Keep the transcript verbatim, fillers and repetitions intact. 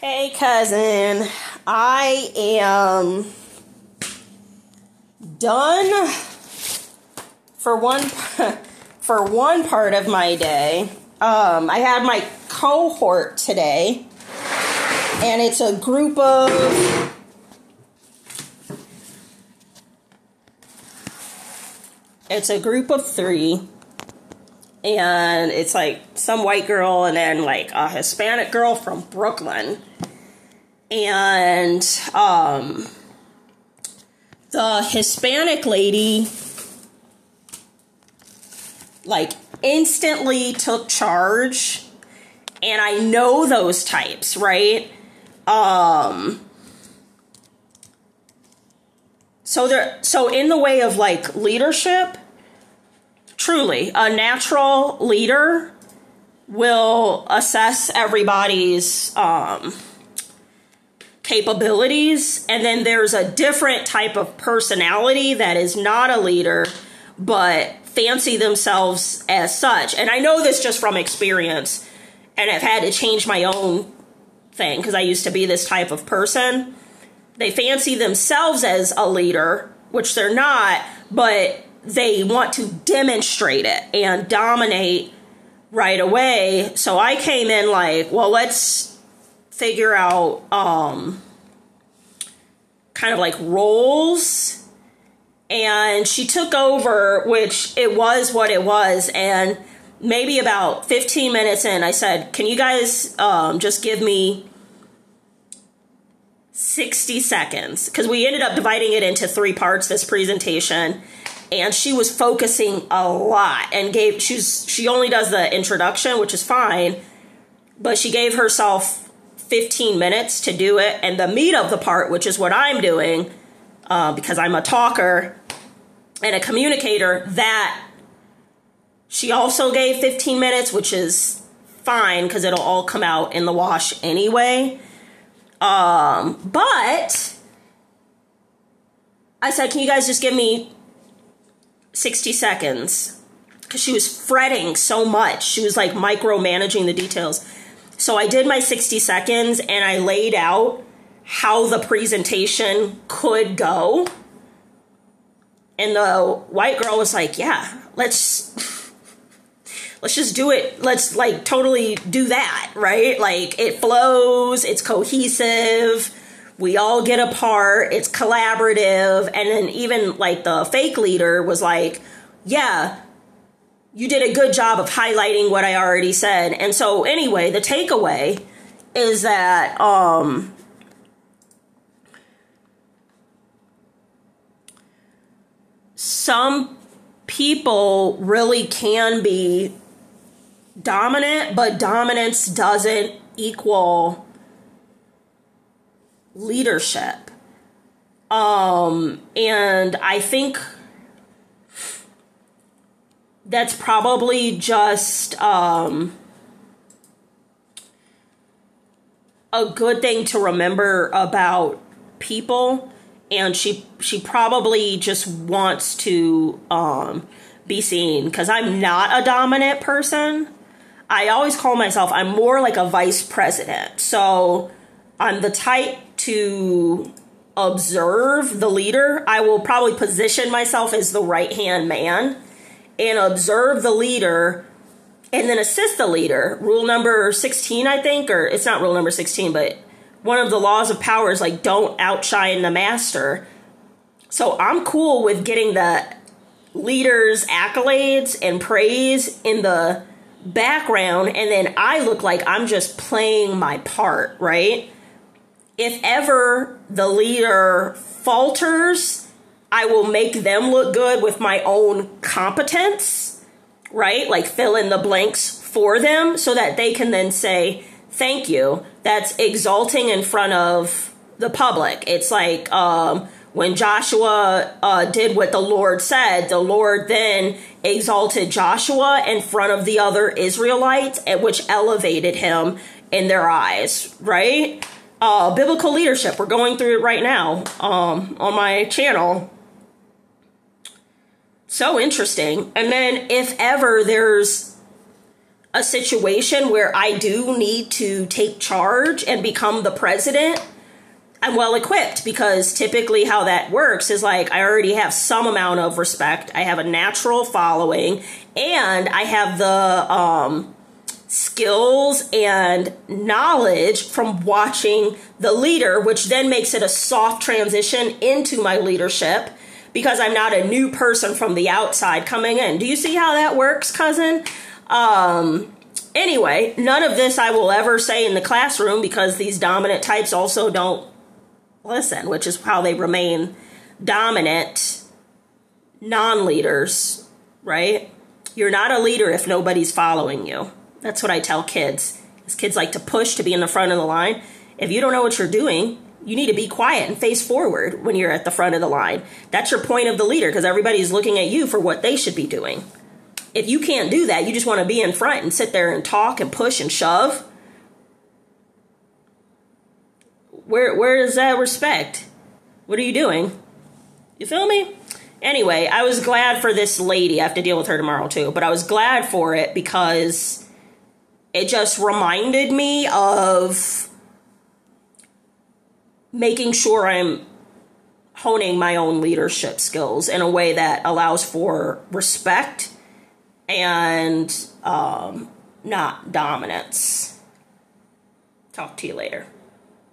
Hey, cousin. I am done for one for one part of my day. Um, I had my cohort today, and it's a group of it's a group of three. And it's like some white girl and then like a Hispanic girl from Brooklyn. And um, the Hispanic lady like instantly took charge. And I know those types, right? Um, so there, so in the way of like leadership, truly, a natural leader will assess everybody's um, capabilities. And then there's a different type of personality that is not a leader, but fancy themselves as such. And I know this just from experience, and I've had to change my own thing because I used to be this type of person. They fancy themselves as a leader, which they're not, but they want to demonstrate it and dominate right away. So I came in like, well, let's figure out um, kind of like roles. And she took over, which it was what it was. And maybe about fifteen minutes in, I said, can you guys um, just give me sixty seconds? Because we ended up dividing it into three parts, this presentation. And she was focusing a lot and gave, she's, she only does the introduction, which is fine, but she gave herself fifteen minutes to do it. And the meat of the part, which is what I'm doing, uh, because I'm a talker and a communicator, that she also gave fifteen minutes, which is fine because it'll all come out in the wash anyway. Um, but I said, can you guys just give me sixty seconds, because she was fretting so much. She was like micromanaging the details. So I did my sixty seconds and I laid out how the presentation could go. And the white girl was like, yeah, let's, let's just do it. Let's like totally do that. Right? Like it flows. It's cohesive. We all get a part, it's collaborative. And then even like the fake leader was like, yeah, you did a good job of highlighting what I already said. And so anyway, the takeaway is that um, some people really can be dominant, but dominance doesn't equal leadership. Um, and I think that's probably just um, a good thing to remember about people. And she she probably just wants to um, be seen, because I'm not a dominant person. I always call myself, I'm more like a vice president. So I'm the type to observe the leader. I will probably position myself as the right-hand man and observe the leader and then assist the leader. Rule number sixteen, I think, or it's not rule number sixteen, but one of the laws of power is like, don't outshine the master. So I'm cool with getting the leader's accolades and praise in the background, and then I look like I'm just playing my part, right? If ever the leader falters, I will make them look good with my own competence, right? Like fill in the blanks for them so that they can then say, thank you. That's exalting in front of the public. It's like um, when Joshua uh, did what the Lord said, the Lord then exalted Joshua in front of the other Israelites, which elevated him in their eyes, right? Uh, biblical leadership. We're going through it right now um, on my channel. So interesting. And then if ever there's a situation where I do need to take charge and become the president, I'm well equipped, because typically how that works is like, I already have some amount of respect. I have a natural following, and I have the um, skills and knowledge from watching the leader, which then makes it a soft transition into my leadership, because I'm not a new person from the outside coming in. Do you see how that works, cousin? Um, anyway, none of this I will ever say in the classroom, because these dominant types also don't listen, which is how they remain dominant non-leaders, right? You're not a leader if nobody's following you. That's what I tell kids. As kids like to push to be in the front of the line. If you don't know what you're doing, you need to be quiet and face forward when you're at the front of the line. That's your point of the leader, because everybody's looking at you for what they should be doing. If you can't do that, you just want to be in front and sit there and talk and push and shove. Where where is that respect? What are you doing? You feel me? Anyway, I was glad for this lady. I have to deal with her tomorrow too, but I was glad for it, because it just reminded me of making sure I'm honing my own leadership skills in a way that allows for respect and um, not dominance. Talk to you later.